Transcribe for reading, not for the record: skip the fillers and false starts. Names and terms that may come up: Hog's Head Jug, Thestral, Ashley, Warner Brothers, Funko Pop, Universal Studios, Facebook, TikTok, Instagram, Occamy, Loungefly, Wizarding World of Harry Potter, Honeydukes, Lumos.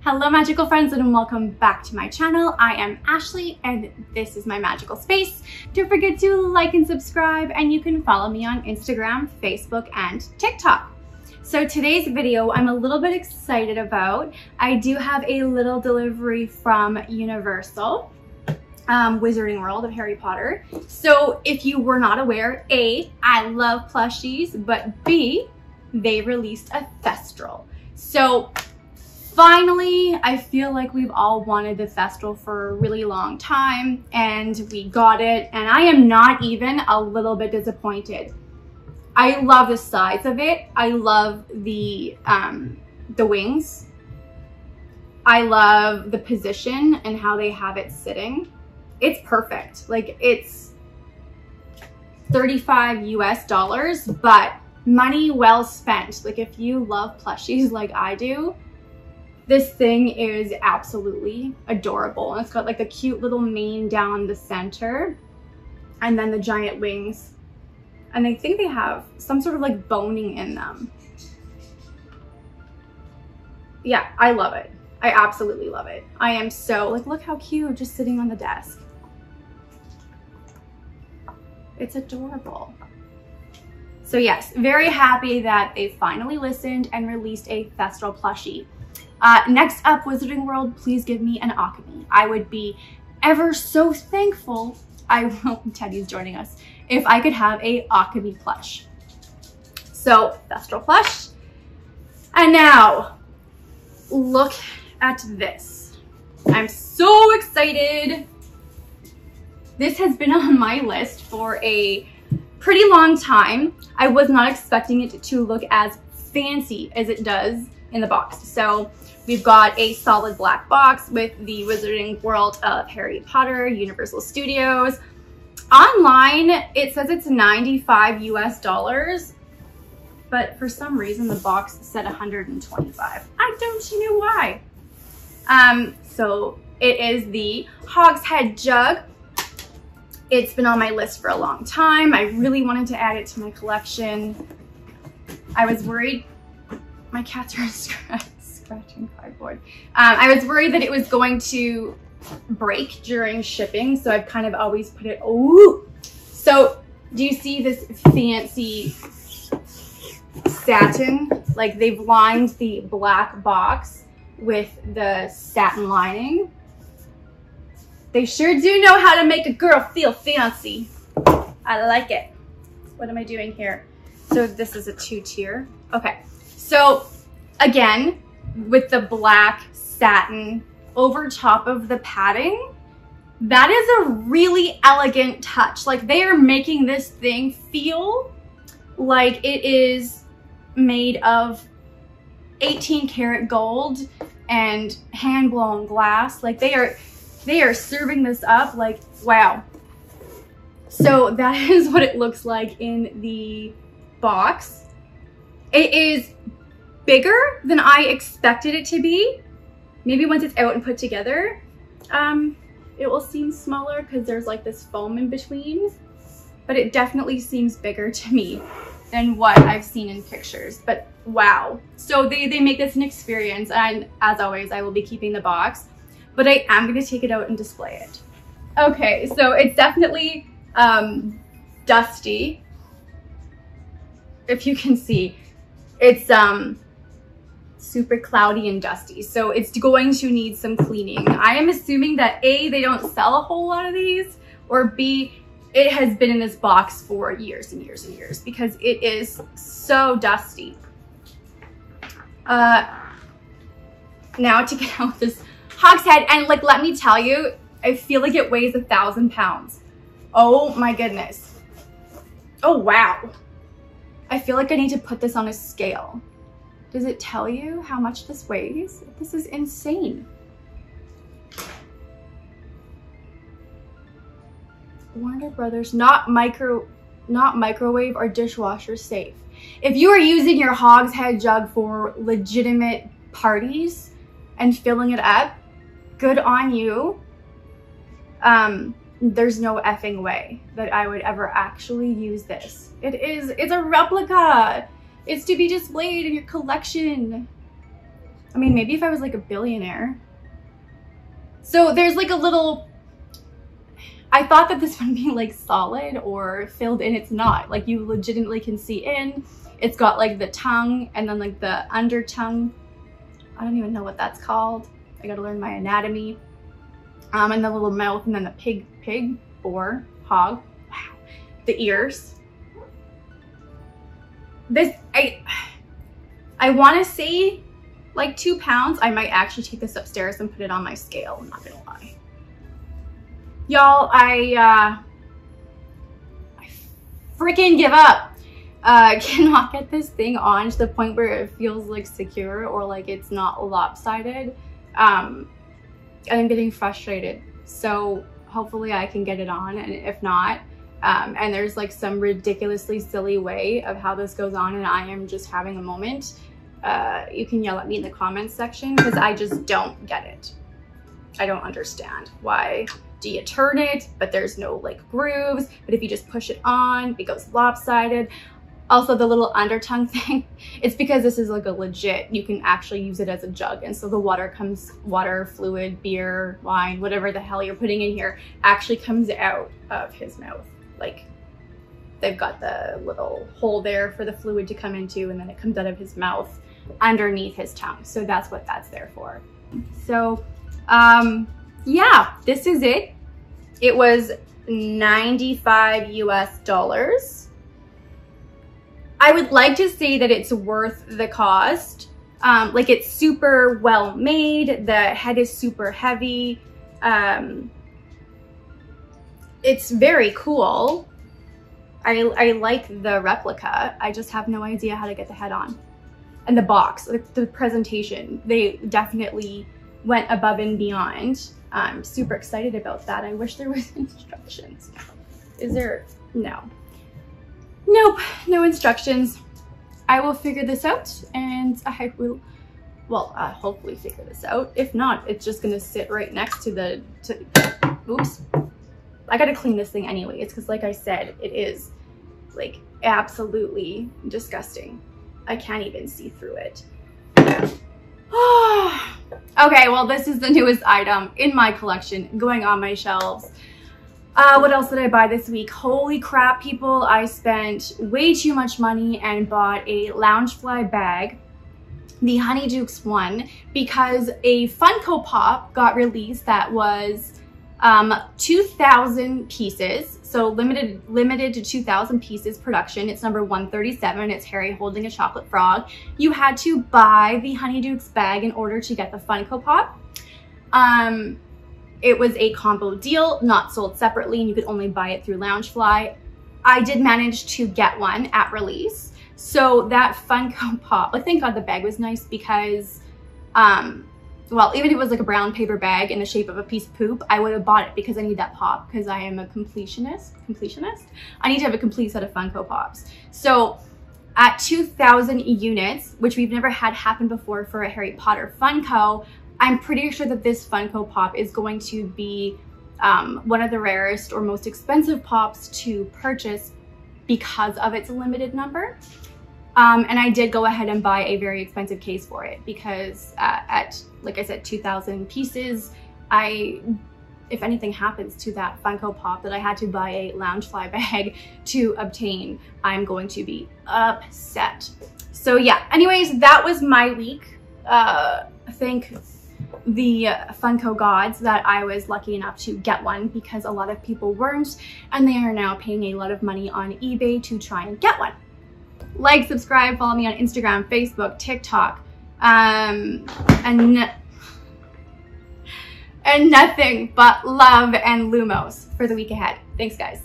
Hello magical friends and welcome back to my channel. I am Ashley and this is my magical space. Don't forget to like and subscribe, and you can follow me on Instagram, Facebook, and TikTok. So today's video I'm a little bit excited about. I do have a little delivery from Universal, Wizarding World of Harry Potter. So if you were not aware, A, I love plushies, but B, they released a Thestral. So finally, I feel like we've all wanted the Thestral for a really long time, and we got it, and I am not even a little bit disappointed. I love the size of it. I love the wings. I love the position and how they have it sitting. It's perfect. Like, it's $35 US, but money well spent. Like, if you love plushies like I do, this thing is absolutely adorable. And it's got like the cute little mane down the center and then the giant wings. And I think they have some sort of like boning in them. Yeah, I love it. I absolutely love it. I am so, like, look how cute, just sitting on the desk. It's adorable. So yes, very happy that they finally listened and released a Thestral plushie. Next up, Wizarding World, please give me an Occamy. I would be ever so thankful. Teddy's joining us. If I could have a Occamy plush. So, Thestral plush. And now, look at this. I'm so excited. This has been on my list for a pretty long time. I was not expecting it to look as fancy as it does in the box. So we've got a solid black box with the Wizarding World of Harry Potter, Universal Studios. Online, it says it's $95 US, but for some reason the box said 125. I don't know why. So it is the Hog's Head Jug. It's been on my list for a long time. I really wanted to add it to my collection. I was worried. My cats are scratching cardboard. I was worried that it was going to break during shipping, so I've kind of always put it, oh. So do you see this fancy satin? Like, they've lined the black box with the satin lining. They sure do know how to make a girl feel fancy. I like it. What am I doing here? So this is a two-tier, okay. So again, with the black satin over top of the padding, that is a really elegant touch. Like, they are making this thing feel like it is made of 18 karat gold and hand blown glass. Like, they are serving this up like, wow. So that is what it looks like in the box. It is bigger than I expected it to be. Maybe once it's out and put together, it will seem smaller because there's like this foam in between, but it definitely seems bigger to me than what I've seen in pictures, but wow. So they make this an experience, and as always, I will be keeping the box, but I am gonna take it out and display it. Okay, so it's definitely dusty. If you can see, it's super cloudy and dusty, so it's going to need some cleaning. I am assuming that A, they don't sell a whole lot of these, or B, it has been in this box for years and years and years because it is so dusty. Now to get out this Hog's Head, and like, let me tell you, I feel like it weighs 1,000 pounds. Oh my goodness. Oh wow. I feel like I need to put this on a scale. Does it tell you how much this weighs? This is insane. Warner Brothers, not microwave or dishwasher safe. If you are using your Hog's Head Jug for legitimate parties and filling it up, good on you. There's no effing way that I would ever actually use this. It's a replica. It's to be displayed in your collection. I mean, maybe if I was like a billionaire. So there's like a little, I thought that this would be like solid or filled in. It's not. Like, you legitimately can see in. It's got like the tongue and then like the under tongue. I don't even know what that's called. I gotta learn my anatomy. And the little mouth, and then the pig, boar, hog, wow. The ears. This, I want to say like 2 pounds. I might actually take this upstairs and put it on my scale. I'm not gonna lie. Y'all, I freaking give up. Cannot get this thing on to the point where it feels like secure or like it's not lopsided. And I'm getting frustrated, so hopefully I can get it on, and if not, and there's like some ridiculously silly way of how this goes on and I am just having a moment, you can yell at me in the comments section, because I just don't get it. I don't understand. Why do you turn it, but there's no like grooves, but if you just push it on, it goes lopsided. Also, the little undertongue thing, it's because this is like a legit, you can actually use it as a jug. And so the water comes, water, fluid, beer, wine, whatever the hell you're putting in here actually comes out of his mouth. Like, they've got the little hole there for the fluid to come into, and then it comes out of his mouth underneath his tongue. So that's what that's there for. So yeah, this is it. It was $95 US. I would like to say that it's worth the cost. Like, it's super well made. The head is super heavy. It's very cool. I like the replica. I just have no idea how to get the head on. And the box, like the presentation, they definitely went above and beyond. I'm super excited about that. I wish there was instructions. Is there? No. Nope, no instructions. I will figure this out, and I will, well, hopefully figure this out. If not, it's just gonna sit right next to the, oops. I gotta clean this thing anyway. It's because, like I said, it is like absolutely disgusting. I can't even see through it. Okay, well, this is the newest item in my collection, going on my shelves. What else did I buy this week? Holy crap, people, I spent way too much money and bought a Loungefly bag, the Honeydukes one, because a Funko Pop got released that was 2,000 pieces, so limited to 2,000 pieces production. It's number 137. It's Harry holding a chocolate frog. You had to buy the Honeydukes bag in order to get the Funko Pop. It was a combo deal, not sold separately, and you could only buy it through Loungefly. I did manage to get one at release. So that Funko Pop, like, thank God the bag was nice, because, well, even if it was like a brown paper bag in the shape of a piece of poop, I would have bought it because I need that pop, because I am a completionist. I need to have a complete set of Funko Pops. So at 2,000 units, which we've never had happen before for a Harry Potter Funko, I'm pretty sure that this Funko Pop is going to be one of the rarest or most expensive pops to purchase because of its limited number. And I did go ahead and buy a very expensive case for it because at, like I said, 2,000 pieces, if anything happens to that Funko Pop that I had to buy a Loungefly bag to obtain, I'm going to be upset. So yeah, anyways, that was my week. Thank the Funko gods that I was lucky enough to get one, because a lot of people weren't, and they are now paying a lot of money on eBay to try and get one. Like, subscribe, follow me on Instagram, Facebook, TikTok, and nothing but love and Lumos for the week ahead. Thanks, guys.